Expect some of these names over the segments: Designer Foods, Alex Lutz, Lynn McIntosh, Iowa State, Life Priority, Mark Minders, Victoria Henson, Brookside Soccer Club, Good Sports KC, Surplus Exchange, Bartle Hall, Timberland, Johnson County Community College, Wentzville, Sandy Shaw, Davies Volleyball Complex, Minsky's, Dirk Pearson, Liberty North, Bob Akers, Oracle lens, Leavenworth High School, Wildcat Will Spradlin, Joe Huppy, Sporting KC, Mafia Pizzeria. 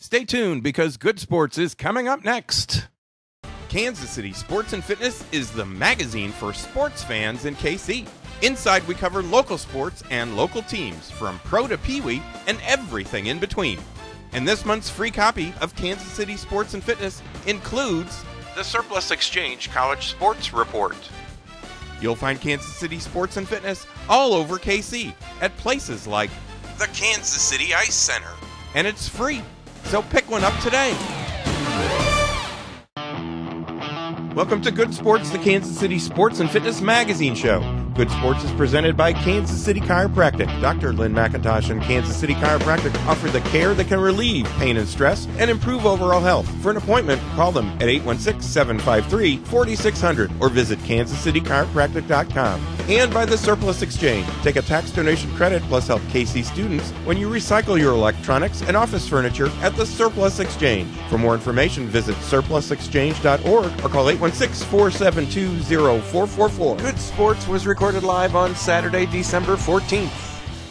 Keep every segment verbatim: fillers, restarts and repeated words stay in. Stay tuned because Good Sports is coming up next. Kansas City Sports and Fitness is the magazine for sports fans in K C. Inside, we cover local sports and local teams, from pro to peewee and everything in between. And this month's free copy of Kansas City Sports and Fitness includes the Surplus Exchange College Sports Report. You'll find Kansas City Sports and Fitness all over K C at places like the Kansas City Ice Center. And it's free, so pick one up today. Welcome to Good Sports, the Kansas City Sports and Fitness Magazine Show. Good Sports is presented by Kansas City Chiropractic. Doctor Lynn McIntosh and Kansas City Chiropractic offer the care that can relieve pain and stress and improve overall health. For an appointment, call them at eight one six, seven five three, four six zero zero or visit kansas city chiropractic dot com. And by the Surplus Exchange. Take a tax donation credit plus help K C students when you recycle your electronics and office furniture at the Surplus Exchange. For more information, visit surplus exchange dot org or call eight one six, four seven two, zero four four four. Good Sports was recorded live on Saturday, December fourteenth.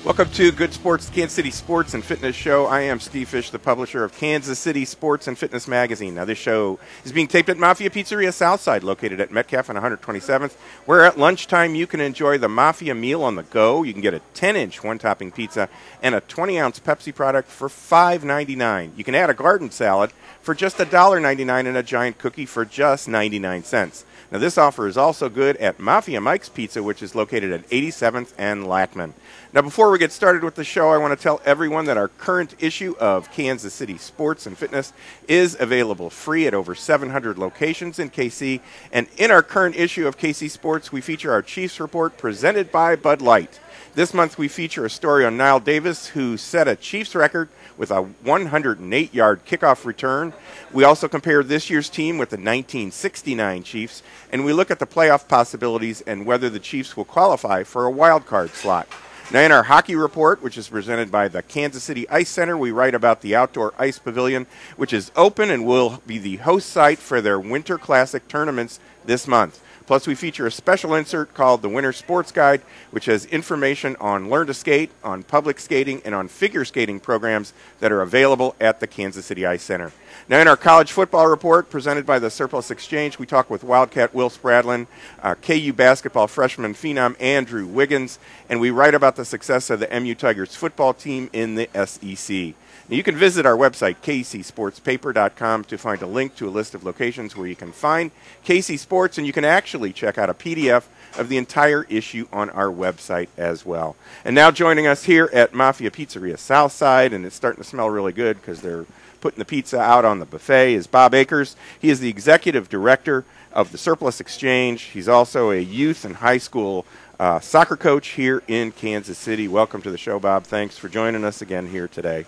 Welcome to Good Sports, Kansas City Sports and Fitness Show. I am Steve Fisch, the publisher of Kansas City Sports and Fitness Magazine. Now, this show is being taped at Mafia Pizzeria Southside, located at Metcalf and one twenty-seventh, where at lunchtime you can enjoy the Mafia meal on the go. You can get a ten-inch one-topping pizza and a twenty-ounce Pepsi product for five ninety-nine. You can add a garden salad for just one ninety-nine and a giant cookie for just ninety-nine cents. Now, this offer is also good at Mafia Mike's Pizza, which is located at eighty-seventh and Lattman. Now, before we get started with the show, I want to tell everyone that our current issue of Kansas City Sports and Fitness is available free at over seven hundred locations in K C. And in our current issue of K C Sports, we feature our Chiefs Report presented by Bud Light. This month, we feature a story on Nile Davis, who set a Chiefs record with a one hundred eight yard kickoff return. We also compare this year's team with the nineteen sixty-nine Chiefs, and we look at the playoff possibilities and whether the Chiefs will qualify for a wild card slot. Now, in our hockey report, which is presented by the Kansas City Ice Center, we write about the outdoor ice pavilion, which is open and will be the host site for their Winter Classic tournaments this month. Plus, we feature a special insert called the Winter Sports Guide, which has information on Learn to Skate, on public skating, and on figure skating programs that are available at the Kansas City Ice Center. Now, in our college football report presented by the Surplus Exchange, we talk with Wildcat Will Spradlin, uh, K U basketball freshman phenom Andrew Wiggins, and we write about the success of the M U Tigers football team in the S E C. Now, you can visit our website, k c sports paper dot com, to find a link to a list of locations where you can find K C Sports, and you can actually check out a P D F of the entire issue on our website as well. And now joining us here at Mafia Pizzeria Southside, and it's starting to smell really good because they're putting the pizza out on the buffet, is Bob Akers. He is the executive director of the Surplus Exchange. He's also a youth and high school uh, soccer coach here in Kansas City. Welcome to the show, Bob. Thanks for joining us again here today.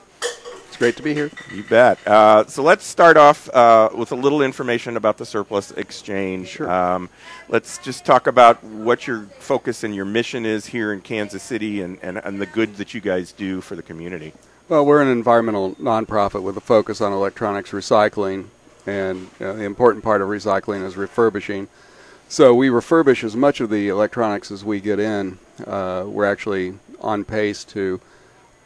Great to be here. You bet. Uh, so let's start off uh, with a little information about the Surplus Exchange. Sure. Um, let's just talk about what your focus and your mission is here in Kansas City, and, and, and the good that you guys do for the community. Well, we're an environmental nonprofit with a focus on electronics recycling, and uh, the important part of recycling is refurbishing. So we refurbish as much of the electronics as we get in. Uh, we're actually on pace to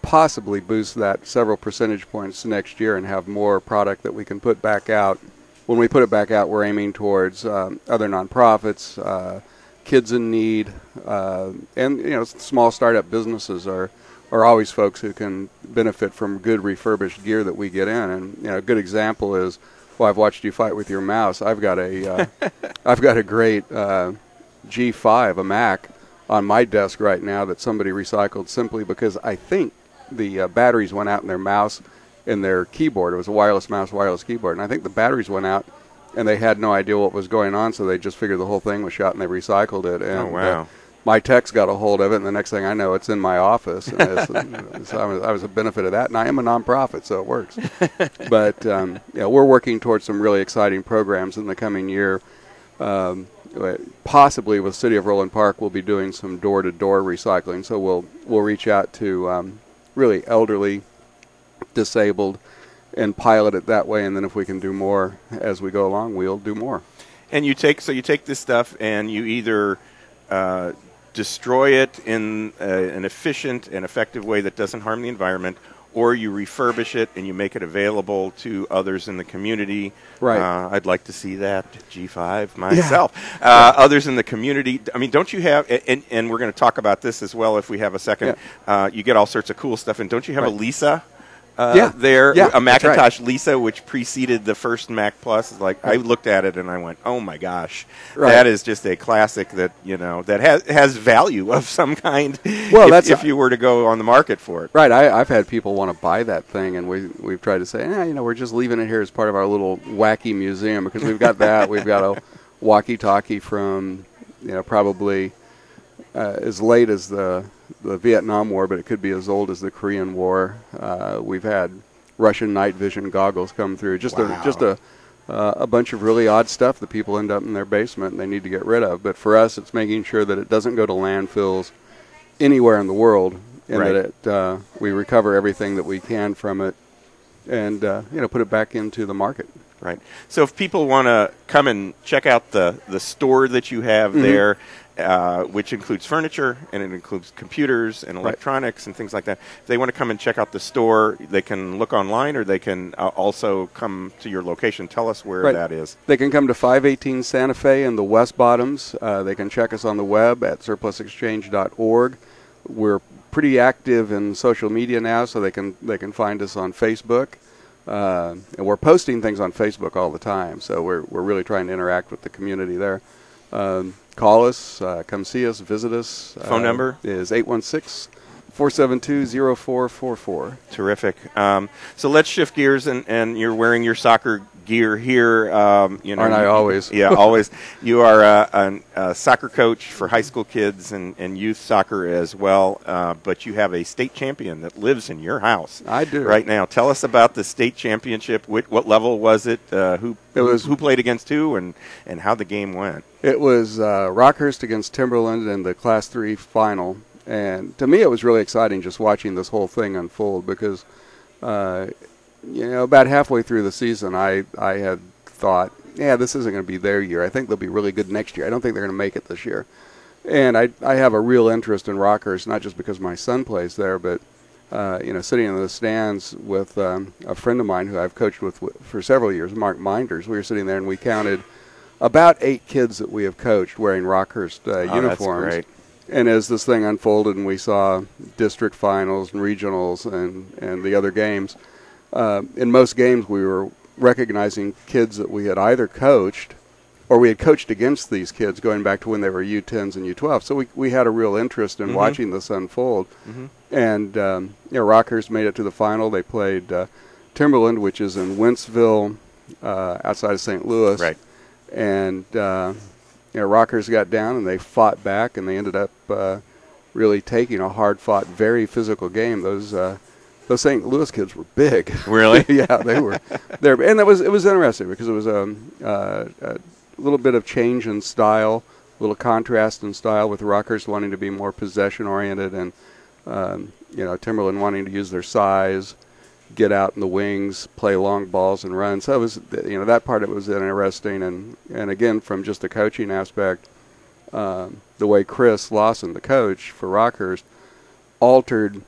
possibly boost that several percentage points next year and have more product that we can put back out. When we put it back out, we're aiming towards um, other nonprofits, uh, kids in need, uh, and you know, small startup businesses are are always folks who can benefit from good refurbished gear that we get in. And you know, a good example is, well, I've watched you fight with your mouse. I've got a uh, I've got a great uh, G five, a Mac, on my desk right now that somebody recycled simply because I think the uh, batteries went out in their mouse and their keyboard. It was a wireless mouse, wireless keyboard. And I think the batteries went out, and they had no idea what was going on, so they just figured the whole thing was shot, and they recycled it. And, oh, wow. Uh, my techs got a hold of it, and the next thing I know, it's in my office. And it's, it's, I, was, I was a benefit of that, and I am a nonprofit, so it works. But um, yeah, we're working towards some really exciting programs in the coming year. Um, possibly with City of Roland Park, we'll be doing some door-to-door recycling, so we'll, we'll reach out to um, really elderly, disabled, and pilot it that way. And then if we can do more as we go along, we'll do more. And you take, so you take this stuff and you either uh, destroy it in uh, an efficient and effective way that doesn't harm the environment, or you refurbish it and you make it available to others in the community. Right. Uh, I'd like to see that, G five, myself. Yeah. Uh, yeah. Others in the community. I mean, don't you have, and, and we're going to talk about this as well if we have a second. Yeah. Uh, you get all sorts of cool stuff. And don't you have right. a Lisa? Uh, yeah. There, yeah, a Macintosh right. Lisa, which preceded the first Mac Plus, is like I looked at it and I went, "Oh my gosh, right. that is just a classic that you know that has has value of some kind." Well, if, that's if you were to go on the market for it, right? I, I've had people want to buy that thing, and we we've tried to say, eh, you know, we're just leaving it here as part of our little wacky museum because we've got that, we've got a walkie-talkie from you know probably uh, as late as the. the Vietnam War, but it could be as old as the Korean War. Uh, we've had Russian night vision goggles come through. Just wow. a, just a uh, a bunch of really odd stuff that people end up in their basement and they need to get rid of. But for us, it's making sure that it doesn't go to landfills anywhere in the world, and right. that it, uh, we recover everything that we can from it, and uh, you know put it back into the market. Right. So if people want to come and check out the the store that you have mm-hmm. there. Uh, which includes furniture, and it includes computers and electronics right. and things like that. If they want to come and check out the store, they can look online, or they can uh, also come to your location. Tell us where right. that is. They can come to five eighteen Santa Fe in the West Bottoms. Uh, they can check us on the web at surplus exchange dot org. We're pretty active in social media now, so they can, they can find us on Facebook. Uh, and we're posting things on Facebook all the time, so we're, we're really trying to interact with the community there. Um, call us, uh, come see us, visit us. Phone uh, number is eight one six, four seven two, zero four four four. Terrific. Um, so let's shift gears, and, and you're wearing your soccer gear here. Um, you know, Aren't I always? Yeah, always. You are a, a, a soccer coach for high school kids and, and youth soccer as well, uh, but you have a state champion that lives in your house. I do. Right now. Tell us about the state championship. What, what level was it? Uh, who It was who played against who, and, and how the game went. It was uh, Rockhurst against Timberland in the Class three final. And to me, it was really exciting just watching this whole thing unfold because, uh, you know, about halfway through the season, I, I had thought, yeah, this isn't going to be their year. I think they'll be really good next year. I don't think they're going to make it this year. And I, I have a real interest in Rockhurst, not just because my son plays there, but, uh, you know, sitting in the stands with um, a friend of mine who I've coached with for several years, Mark Minders. We were sitting there, and we counted about eight kids that we have coached wearing Rockhurst uh, oh, uniforms. That's great. And as this thing unfolded and we saw district finals and regionals and, and the other games, uh, in most games we were recognizing kids that we had either coached or we had coached against these kids going back to when they were U tens and U twelves. So we, we had a real interest in mm-hmm. watching this unfold. Mm-hmm. And um, you know, Rockhurst made it to the final. They played uh, Timberland, which is in Wentzville uh, outside of Saint Louis. Right. And... Uh, You know, Rockhurst got down, and they fought back, and they ended up uh, really taking a hard-fought, very physical game. Those uh, those Saint Louis kids were big. Really? Yeah, they were. There, and that was it was interesting because it was um, uh, a little bit of change in style, a little contrast in style with Rockhurst wanting to be more possession-oriented, and um, you know Timberland wanting to use their size, get out in the wings, play long balls, and run. So it was, you know, that part of it was interesting. And, and again, from just the coaching aspect, um, the way Chris Lawson, the coach for Rockhurst, altered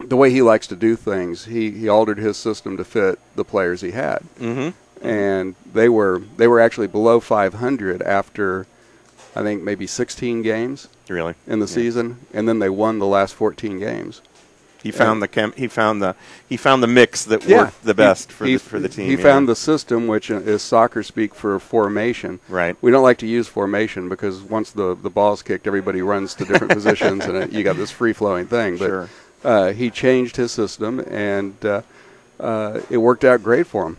the way he likes to do things. He he altered his system to fit the players he had, mm-hmm. and they were they were actually below five hundred after, I think maybe sixteen games really in the yeah. season, and then they won the last fourteen games. He found and the chem- he found the he found the mix that yeah, worked the best he, for he, the, for the team. He yeah. found the system, which is soccer speak for formation. Right. We don't like to use formation because once the, the ball's kicked, everybody runs to different positions, and it, you got this free flowing thing. But sure. uh, he changed his system, and uh, uh, it worked out great for him.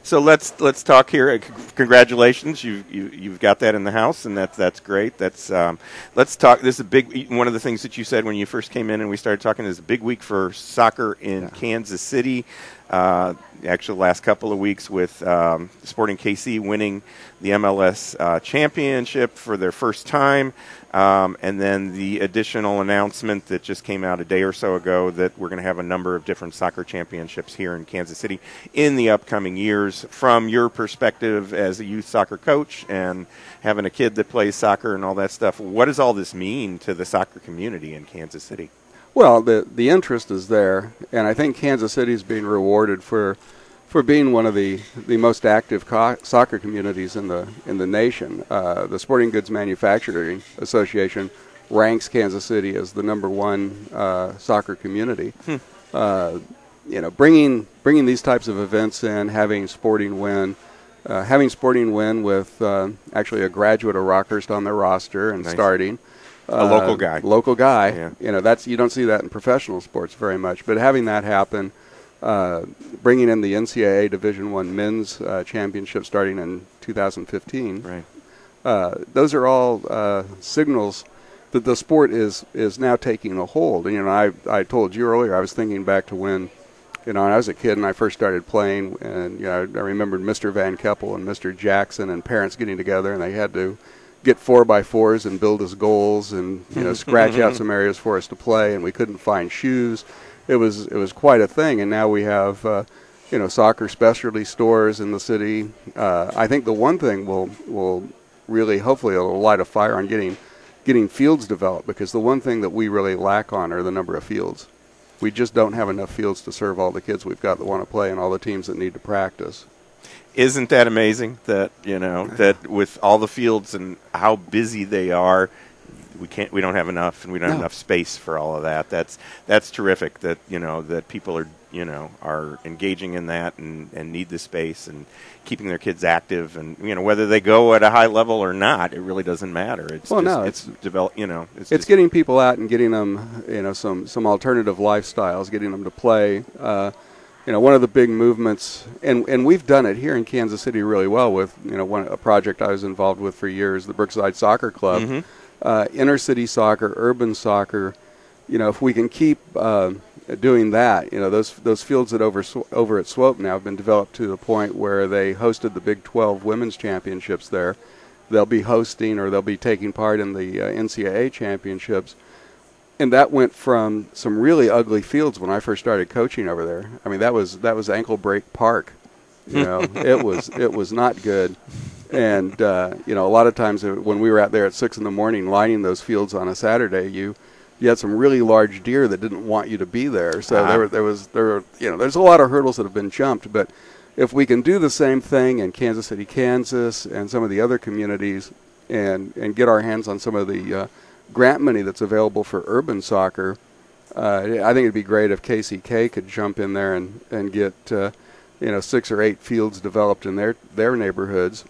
So let's let's talk here. Congratulations, you've you, you've got that in the house, and that's that's great. That's um, let's talk. This is a big one of the things that you said when you first came in, and we started talking. This is a big week for soccer in yeah. Kansas City. Uh, actually, the last couple of weeks with um, Sporting K C winning the M L S uh, championship for their first time, um, and then the additional announcement that just came out a day or so ago that we're going to have a number of different soccer championships here in Kansas City in the upcoming years. From your perspective as a youth soccer coach and having a kid that plays soccer and all that stuff, what does all this mean to the soccer community in Kansas City? Well, the the interest is there, and I think Kansas City is being rewarded for for being one of the the most active co soccer communities in the in the nation. Uh, the Sporting Goods Manufacturing Association ranks Kansas City as the number one uh, soccer community. Hmm. Uh, you know, bringing bringing these types of events in, having Sporting win, uh, having Sporting win with uh, actually a graduate of Rockhurst on their roster and nice. starting. A uh, local guy. Local guy. Yeah. You know, that's you don't see that in professional sports very much. But having that happen, uh, bringing in the N C double A Division One Men's uh, Championship starting in two thousand fifteen, right. uh, those are all uh, signals that the sport is is now taking a hold. And, you know, I, I told you earlier, I was thinking back to when, you know, when I was a kid and I first started playing, and, you know, I, I remembered Mister Van Keppel and Mister Jackson and parents getting together, and they had to get four by fours and build us goals and, you know, scratch out some areas for us to play, and we couldn't find shoes. It was it was quite a thing, and now we have uh, you know, soccer specialty stores in the city. Uh, I think the one thing will will really hopefully it'll light a fire on getting getting fields developed, because the one thing that we really lack on are the number of fields. We just don't have enough fields to serve all the kids we've got that want to play and all the teams that need to practice. Isn't that amazing that, you know, that with all the fields and how busy they are, we can't, we don't have enough, and we don't no. have enough space for all of that. That's that's terrific that, you know, that people are, you know, are engaging in that and, and need the space and keeping their kids active, and, you know, whether they go at a high level or not, it really doesn't matter. It's well, just, no, it's, it's develop, you know, it's, it's getting people out and getting them, you know, some some alternative lifestyles, getting them to play. Uh, You know, one of the big movements, and and we've done it here in Kansas City really well with, you know, one a project I was involved with for years, the Brookside Soccer Club, mm-hmm. uh, inner city soccer, urban soccer. You know, if we can keep uh, doing that, you know, those those fields that over over at Swope now have been developed to the point where they hosted the Big twelve Women's Championships there. They'll be hosting, or they'll be taking part in the uh, N C double A Championships. And that went from some really ugly fields when I first started coaching over there. I mean, that was that was Ankle Break Park. You know, it was it was not good. And uh, you know, a lot of times when we were out there at six in the morning lining those fields on a Saturday, you you had some really large deer that didn't want you to be there. So uh-huh. there were, there was there were, you know, there's a lot of hurdles that have been jumped. But if we can do the same thing in Kansas City, Kansas, and some of the other communities, and and get our hands on some of the uh, grant money that's available for urban soccer, uh, I think it'd be great if K C K could jump in there and and get uh, you know, six or eight fields developed in their their neighborhoods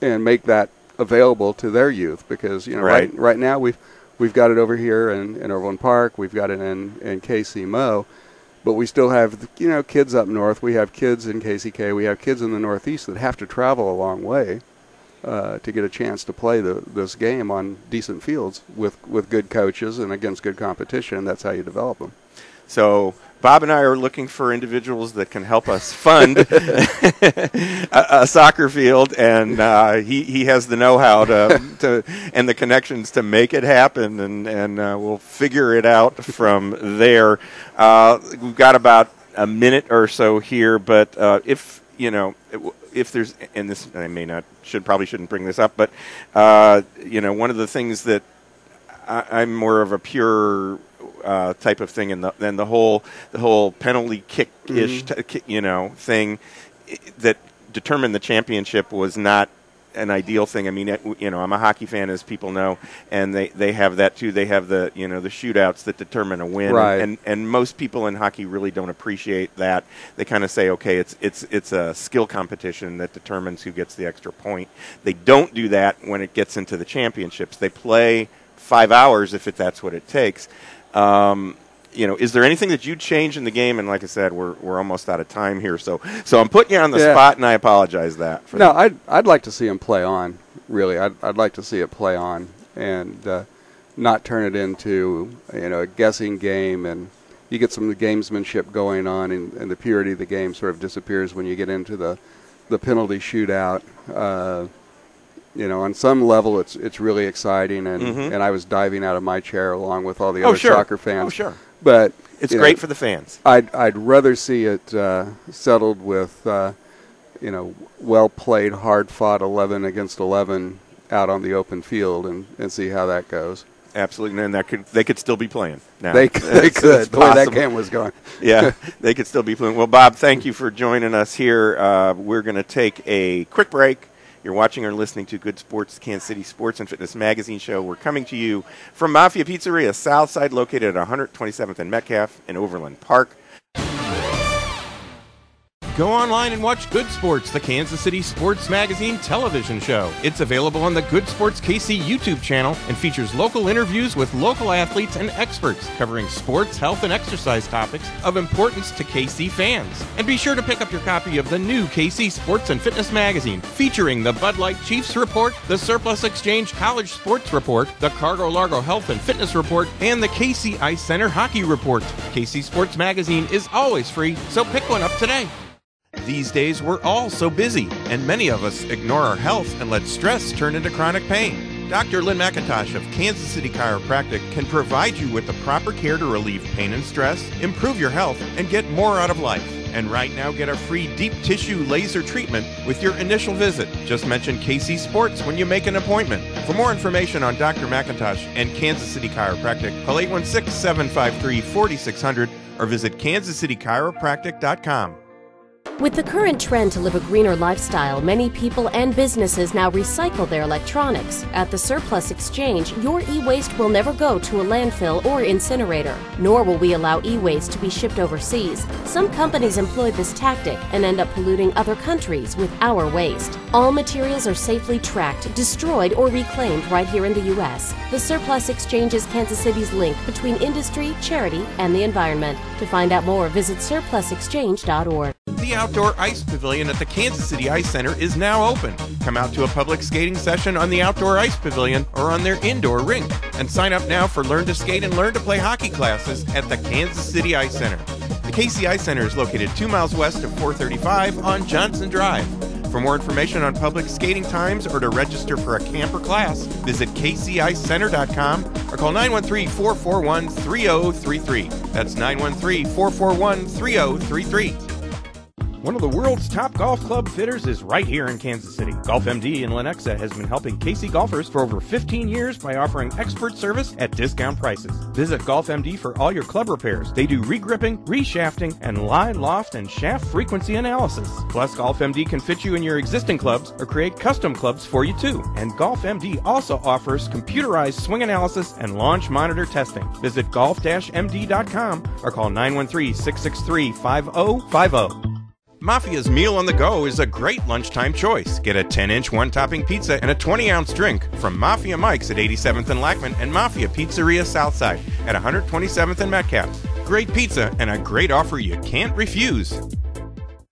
and make that available to their youth, because, you know, right right, right now we've we've got it over here in, in Overland Park, we've got it in in K C Mo, but we still have, you know, kids up north, we have kids in K C K, we have kids in the Northeast that have to travel a long way Uh, to get a chance to play the, this game on decent fields with, with good coaches and against good competition. That's how you develop them. So Bob and I are looking for individuals that can help us fund a, a soccer field, and uh, he, he has the know-how to, to, and the connections to make it happen, and, and uh, we'll figure it out from there. Uh, we've got about a minute or so here, but uh, if, you know, it, if there's, and this I may not, should probably shouldn't bring this up, but uh, you know, one of the things that I, I'm more of a pure uh, type of thing, and the and the whole the whole penalty kick ish, mm-hmm. t you know, thing that determined the championship was not an ideal thing. I mean, it, you know, I'm a hockey fan, as people know, and they they have that too. They have the, you know, the shootouts that determine a win, right. and and most people in hockey really don't appreciate that. They kind of say, okay, it's it's it's a skill competition that determines who gets the extra point. They don't do that when it gets into the championships. They play five hours if it, that's what it takes. Um, You know, is there anything that you'd change in the game? And like I said, we're we're almost out of time here, so so I'm putting you on the yeah. spot, and I apologize that. For no, that. I'd I'd like to see him play on. Really, I'd I'd like to see it play on, and uh, not turn it into, you know, a guessing game. And you get some of the gamesmanship going on, and, and the purity of the game sort of disappears when you get into the the penalty shootout. Uh, You know, on some level, it's it's really exciting, and mm-hmm. and I was diving out of my chair along with all the oh, other sure. soccer fans. Oh sure. But it's great know, for the fans. I'd I'd rather see it uh, settled with, uh, you know, well played, hard fought eleven against eleven out on the open field, and and see how that goes. absolutely. And then that could, they could still be playing now. They, they it's, could. It's Boy, that game was going. Yeah, they could still be playing. Well, Bob, thank you for joining us here. Uh, we're going to take a quick break. You're watching or listening to Good Sports, Kansas City Sports and Fitness Magazine Show. We're coming to you from Mafia Pizzeria, South Side, located at one twenty-seventh and Metcalf in Overland Park. Go online and watch Good Sports, the Kansas City Sports Magazine television show. It's available on the Good Sports K C YouTube channel and features local interviews with local athletes and experts covering sports, health, and exercise topics of importance to K C fans. And be sure to pick up your copy of the new K C Sports and Fitness Magazine, featuring the Bud Light Chiefs Report, the Surplus Exchange College Sports Report, the Cargo Largo Health and Fitness Report, and the K C Ice Center Hockey Report. K C Sports Magazine is always free, so pick one up today. These days, we're all so busy, and many of us ignore our health and let stress turn into chronic pain. Doctor Lynn McIntosh of Kansas City Chiropractic can provide you with the proper care to relieve pain and stress, improve your health, and get more out of life. And right now, get a free deep tissue laser treatment with your initial visit. Just mention K C Sports when you make an appointment. For more information on Doctor McIntosh and Kansas City Chiropractic, call eight one six, seven five three, four six zero zero or visit kansas city chiropractic dot com. With the current trend to live a greener lifestyle, many people and businesses now recycle their electronics. At the Surplus Exchange, your e-waste will never go to a landfill or incinerator, nor will we allow e-waste to be shipped overseas. Some companies employ this tactic and end up polluting other countries with our waste. All materials are safely tracked, destroyed, or reclaimed right here in the U S The Surplus Exchange is Kansas City's link between industry, charity, and the environment. To find out more, visit surplus exchange dot org. The Outdoor Ice Pavilion at the Kansas City Ice Center is now open. Come out to a public skating session on the Outdoor Ice Pavilion or on their indoor rink. And sign up now for Learn to Skate and Learn to Play hockey classes at the Kansas City Ice Center. The K C Ice Center is located two miles west of four thirty-five on Johnson Drive. For more information on public skating times or to register for a camp or class, visit k c ice center dot com or call nine one three, four four one, three zero three three. That's nine one three, four four one, three zero three three. One of the world's top golf club fitters is right here in Kansas City. GolfMD in Lenexa has been helping K C golfers for over fifteen years by offering expert service at discount prices. Visit GolfMD for all your club repairs. They do regripping, reshafting, and line, loft, and shaft frequency analysis. Plus, GolfMD can fit you in your existing clubs or create custom clubs for you too. And GolfMD also offers computerized swing analysis and launch monitor testing. Visit golf dash m d dot com or call nine one three, six six three, five zero five zero. Mafia's Meal on the Go is a great lunchtime choice. Get a ten-inch one-topping pizza and a twenty-ounce drink from Mafia Mike's at eighty-seventh and Lackman and Mafia Pizzeria Southside at one twenty-seventh and Metcalf. Great pizza and a great offer you can't refuse.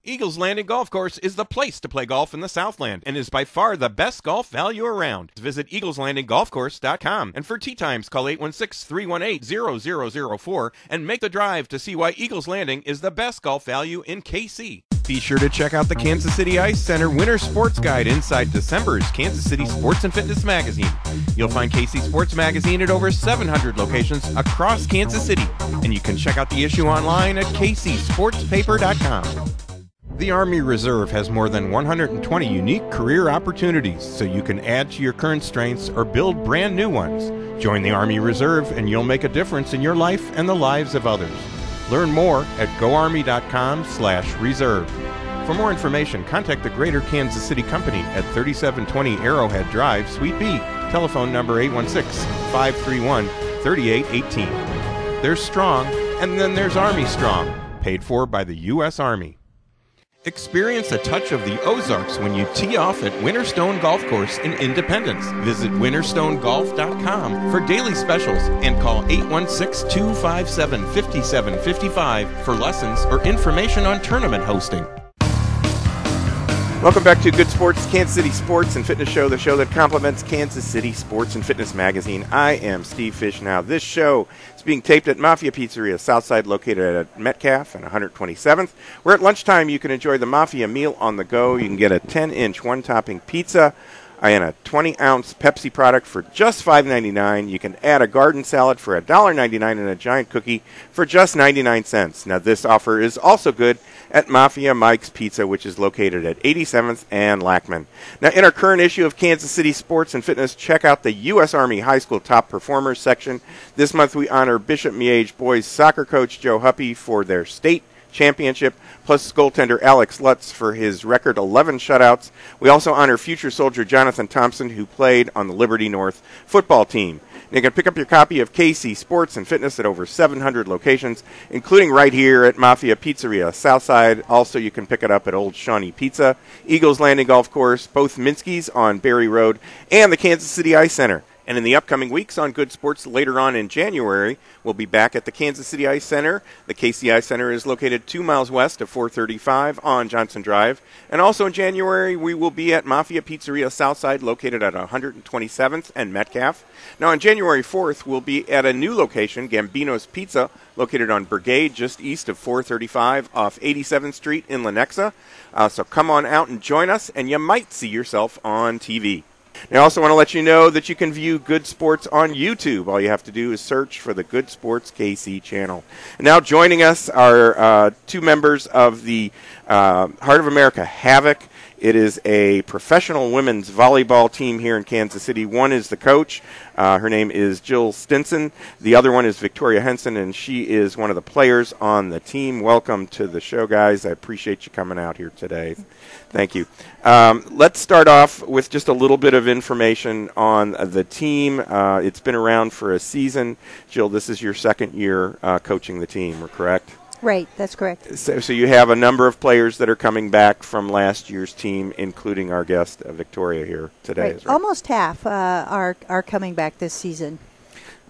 Eagles Landing Golf Course is the place to play golf in the Southland and is by far the best golf value around. Visit eagles landing golf course dot com, and for tee times, call eight one six, three one eight, zero zero zero four and make the drive to see why Eagles Landing is the best golf value in K C. Be sure to check out the Kansas City Ice Center Winter Sports Guide inside December's Kansas City Sports and Fitness Magazine. You'll find K C Sports Magazine at over seven hundred locations across Kansas City, and you can check out the issue online at k c sports paper dot com. The Army Reserve has more than one hundred twenty unique career opportunities, so you can add to your current strengths or build brand new ones. Join the Army Reserve and you'll make a difference in your life and the lives of others. Learn more at go army dot com slash reserve. For more information, contact the Greater Kansas City Company at thirty-seven twenty Arrowhead Drive, Suite B. Telephone number eight one six, five three one, three eight one eight. There's Strong, and then there's Army Strong, paid for by the U S Army. Experience a touch of the Ozarks when you tee off at Winterstone Golf Course in Independence. Visit winterstone golf dot com for daily specials and call eight one six, two five seven, five seven five five for lessons or information on tournament hosting. Welcome back to Good Sports, Kansas City Sports and Fitness Show, the show that complements Kansas City Sports and Fitness Magazine. I am Steve Fisch. Now, this show is being taped at Mafia Pizzeria, Southside, located at Metcalf and one twenty-seventh. Where at lunchtime, you can enjoy the Mafia Meal on the Go. You can get a ten-inch one-topping pizza, and a twenty ounce Pepsi product for just five ninety-nine. You can add a garden salad for one ninety-nine and a giant cookie for just ninety-nine cents. Now, this offer is also good at Mafia Mike's Pizza, which is located at eighty-seventh and Lackman. Now, in our current issue of Kansas City Sports and Fitness, check out the U S. Army High School Top Performers section. This month, we honor Bishop Miege boys soccer coach Joe Huppy for their state championship, plus goaltender Alex Lutz for his record eleven shutouts. We also honor future soldier Jonathan Thompson, who played on the Liberty North football team. And you can pick up your copy of K C Sports and Fitness at over seven hundred locations, including right here at Mafia Pizzeria, Southside. Also, you can pick it up at Old Shawnee Pizza, Eagles Landing Golf Course, both Minsky's on Berry Road, and the Kansas City Ice Center. And in the upcoming weeks on Good Sports later on in January, we'll be back at the Kansas City Ice Center. The K C Ice Center is located two miles west of four thirty-five on Johnson Drive. And also in January, we will be at Mafia Pizzeria Southside, located at one twenty-seventh and Metcalf. Now on January fourth, we'll be at a new location, Gambino's Pizza, located on Brigade, just east of four thirty-five off eighty-seventh Street in Lenexa. Uh, so come on out and join us, and you might see yourself on T V. Now, I also want to let you know that you can view Good Sports on YouTube. All you have to do is search for the Good Sports K C channel. And now joining us are uh, two members of the uh, Heart of America Havoc. It is a professional women's volleyball team here in Kansas City. One is the coach. Uh, her name is Jill Stinson. The other one is Victoria Henson, and she is one of the players on the team. Welcome to the show, guys. I appreciate you coming out here today. Thank you. Um, let's start off with just a little bit of information on uh, the team. Uh, it's been around for a season. Jill, this is your second year uh, coaching the team, correct? Right, that's correct. So, so you have a number of players that are coming back from last year's team, including our guest, uh, Victoria, here today. Right. Right. Almost half uh, are, are coming back this season.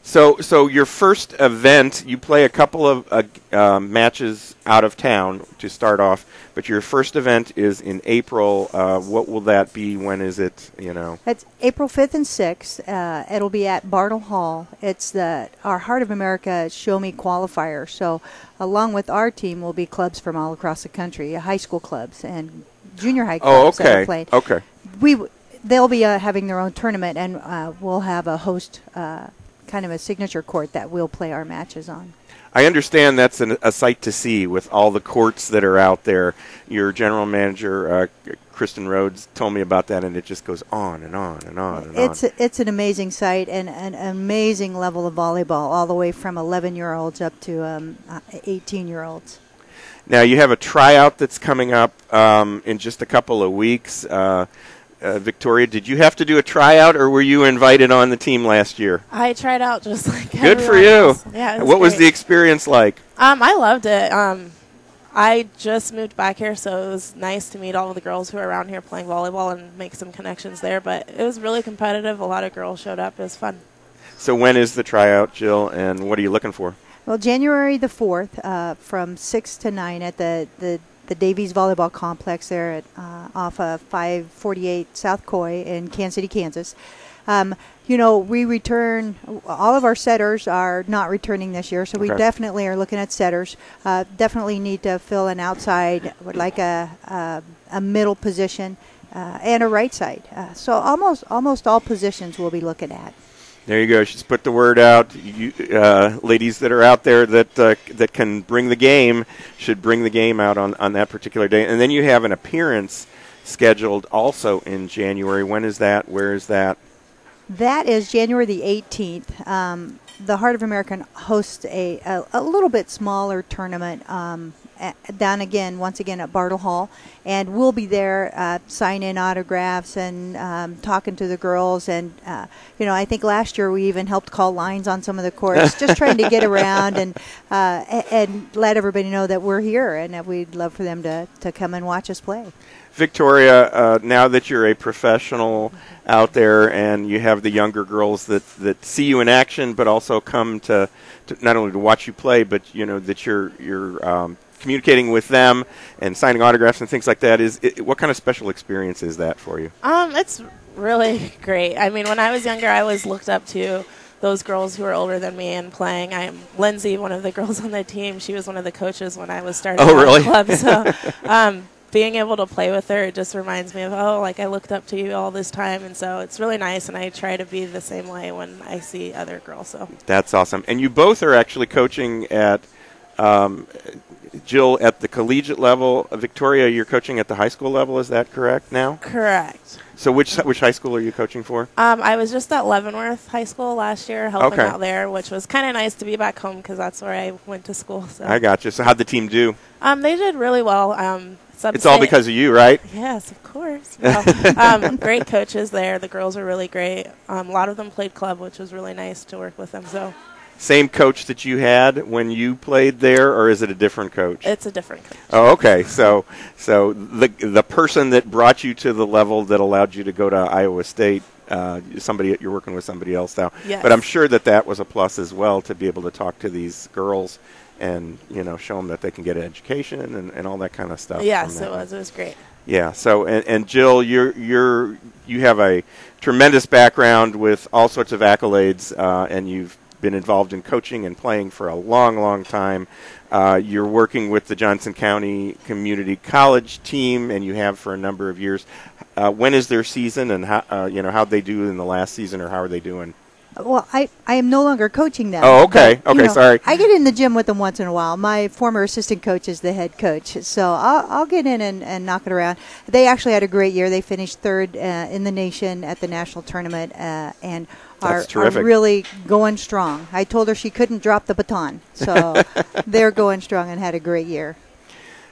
So so your first event, you play a couple of uh, uh, matches out of town to start off, but your first event is in April. Uh, what will that be? When is it, you know? It's April fifth and sixth. Uh, it'll be at Bartle Hall. It's the our Heart of America Show Me qualifier. So along with our team will be clubs from all across the country, high school clubs and junior high clubs. Oh, okay. That are played. Okay. We w they'll be uh, having their own tournament, and uh, we'll have a host uh kind of a signature court that we'll play our matches on. I understand that's an, a sight to see with all the courts that are out there. Your general manager, uh, Kristen Rhodes, told me about that, and it just goes on and on and on and it's on. A, it's an amazing sight and an amazing level of volleyball, all the way from eleven-year-olds up to um, eighteen-year-olds. Now, you have a tryout that's coming up um, in just a couple of weeks. Uh, Uh, Victoria, did you have to do a tryout, or were you invited on the team last year? I tried out just like good for you. Yeah. What was the experience like? Um, I loved it. Um, I just moved back here, so it was nice to meet all of the girls who are around here playing volleyball and make some connections there. But it was really competitive. A lot of girls showed up. It was fun. So when is the tryout, Jill, and what are you looking for? Well, January the fourth, uh, from six to nine at the the. the Davies Volleyball Complex there at, uh, off of five forty-eight South Coy in Kansas City, Kansas. Um, you know, we return, all of our setters are not returning this year, so okay. we definitely are looking at setters. Uh, definitely need to fill an outside, like a, a, a middle position uh, and a right side. Uh, so almost, almost all positions we'll be looking at. There you go. She's put the word out. You, uh, ladies that are out there that uh, that can bring the game should bring the game out on, on that particular day. And then you have an appearance scheduled also in January. When is that? Where is that? That is January the eighteenth. Um, the Heart of America hosts a, a, a little bit smaller tournament um, at, down again, once again, at Bartle Hall. And we'll be there uh, signing autographs and um, talking to the girls. And, uh, you know, I think last year we even helped call lines on some of the courts, just trying to get around and uh, and let everybody know that we're here and that we'd love for them to, to come and watch us play. Victoria, uh, now that you're a professional out there and you have the younger girls that, that see you in action but also come to, to not only to watch you play, but, you know, that you're you're um, – communicating with them and signing autographs and things like that, is it, what kind of special experience is that for you? Um, it's really great. I mean, when I was younger, I was looked up to those girls who are older than me and playing. I'm Lindsay, one of the girls on the team. She was one of the coaches when I was starting. Oh, really? The club. So um, being able to play with her, it just reminds me of, oh, like I looked up to you all this time. And so it's really nice, and I try to be the same way when I see other girls. So that's awesome. And you both are actually coaching at, um, Jill, at the collegiate level. Victoria, you're coaching at the high school level. Is that correct now? Correct. So which which high school are you coaching for? Um, I was just at Leavenworth High School last year, helping okay. out there, which was kind of nice to be back home because that's where I went to school. So I got you. So how'd the team do? Um, they did really well. Um, it's all because of you, right? Yes, of course. Well, um, great coaches there. The girls are really great. Um, a lot of them played club, which was really nice to work with them. So. Same coach that you had when you played there, or is it a different coach? It's a different coach. Oh, okay. So so the the person that brought you to the level that allowed you to go to Iowa State, uh, somebody you're working with somebody else now. Yes. But I'm sure that that was a plus as well, to be able to talk to these girls and, you know, show them that they can get an education and, and all that kind of stuff. Yes, it was. It was great. Yeah. So and, and Jill, you're you're you have a tremendous background with all sorts of accolades, uh, and you've been involved in coaching and playing for a long, long time. Uh, you're working with the Johnson County Community College team, and you have for a number of years. Uh, when is their season, and how uh, you know how'd they do in the last season, or how are they doing? Well, I, I am no longer coaching them. Oh, okay. But, okay, know, sorry. I get in the gym with them once in a while. My former assistant coach is the head coach, so I'll, I'll get in and, and knock it around. They actually had a great year. They finished third uh, in the nation at the national tournament, uh, and Are, are really going strong. I told her she couldn't drop the baton. So they're going strong and had a great year.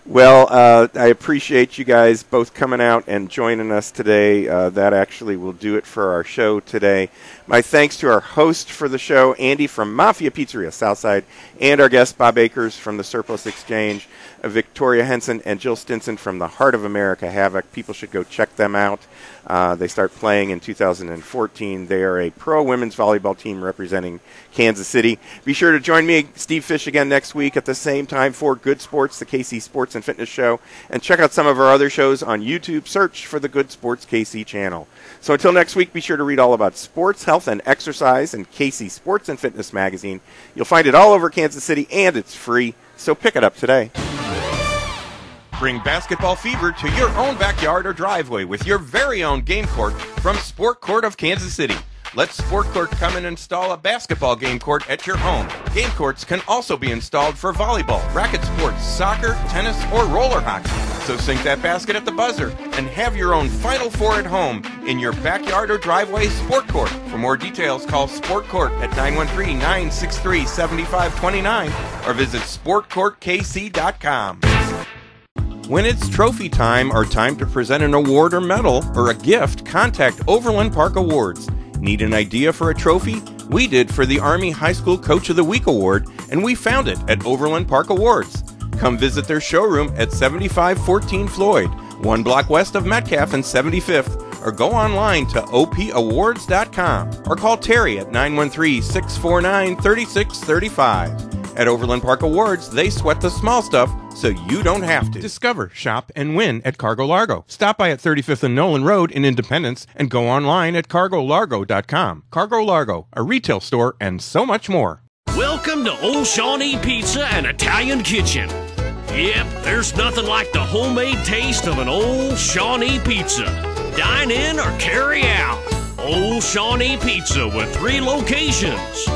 Well, uh, I appreciate you guys both coming out and joining us today. Uh, that actually will do it for our show today. My thanks to our host for the show, Andy from Mafia Pizzeria Southside, and our guest, Bob Akers from the Surplus Exchange, uh, Victoria Henson and Jill Stinson from the Heart of America Havoc. People should go check them out. Uh, they start playing in two thousand fourteen. They are a pro women's volleyball team representing Kansas City. Be sure to join me, Steve Fisch, again next week at the same time for Good Sports, the K C Sports and Fitness show. And check out some of our other shows on YouTube. Search for the Good Sports K C channel. So until next week, be sure to read all about sports, health, and exercise in K C Sports and Fitness magazine. You'll find it all over Kansas City, and it's free. So pick it up today. Bring basketball fever to your own backyard or driveway with your very own game court from Sport Court of Kansas City. Let Sport Court come and install a basketball game court at your home. Game courts can also be installed for volleyball, racket sports, soccer, tennis, or roller hockey. So sink that basket at the buzzer and have your own Final Four at home in your backyard or driveway Sport Court. For more details, call Sport Court at nine one three, nine six three, seven five two nine or visit sport court k c dot com. When it's trophy time or time to present an award or medal or a gift, contact Overland Park Awards. Need an idea for a trophy? We did for the Army High School Coach of the Week Award, and we found it at Overland Park Awards. Come visit their showroom at seventy-five fourteen Floyd, one block west of Metcalf and seventy-fifth, or go online to o p awards dot com or call Terry at nine one three, six four nine, three six three five. At Overland Park Awards, they sweat the small stuff so you don't have to. Discover, shop, and win at Cargo Largo. Stop by at thirty-fifth and Nolan Road in Independence and go online at cargo largo dot com. Cargo Largo, a retail store and so much more. Welcome to Old Shawnee Pizza and Italian Kitchen. Yep, there's nothing like the homemade taste of an Old Shawnee Pizza. Dine in or carry out. Old Shawnee Pizza with three locations.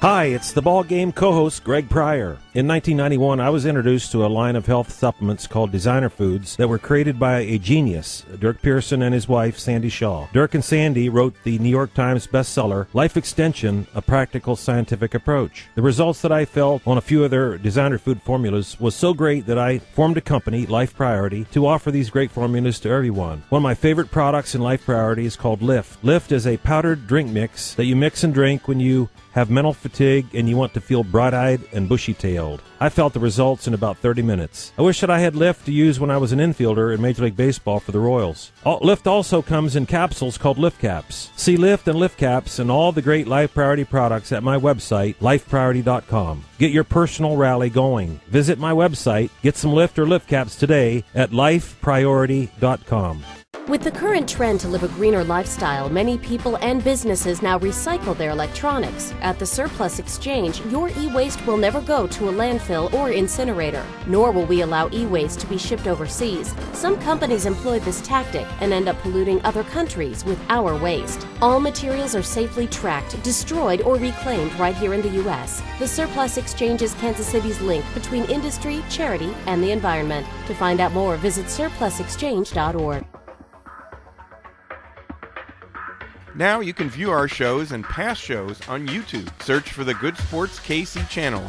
Hi, it's the Ball Game co-host Greg Pryor. In nineteen ninety-one, I was introduced to a line of health supplements called Designer Foods that were created by a genius, Dirk Pearson, and his wife, Sandy Shaw. Dirk and Sandy wrote the New York Times bestseller, Life Extension, A Practical Scientific Approach. The results that I felt on a few of their designer food formulas was so great that I formed a company, Life Priority, to offer these great formulas to everyone. One of my favorite products in Life Priority is called Lift. Lift is a powdered drink mix that you mix and drink when you have mental fatigue and you want to feel bright-eyed and bushy-tailed. I felt the results in about thirty minutes. I wish that I had Lift to use when I was an infielder in Major League Baseball for the Royals. Lift also comes in capsules called Lift Caps. See Lift and Lift Caps and all the great Life Priority products at my website, life priority dot com. Get your personal rally going. Visit my website, get some Lift or Lift Caps today at life priority dot com. With the current trend to live a greener lifestyle, many people and businesses now recycle their electronics. At the Surplus Exchange, your e-waste will never go to a landfill or incinerator, nor will we allow e-waste to be shipped overseas. Some companies employ this tactic and end up polluting other countries with our waste. All materials are safely tracked, destroyed, or reclaimed right here in the U S The Surplus Exchange is Kansas City's link between industry, charity, and the environment. To find out more, visit surplus exchange dot org. Now you can view our shows and past shows on YouTube. Search for the Good Sports K C channel.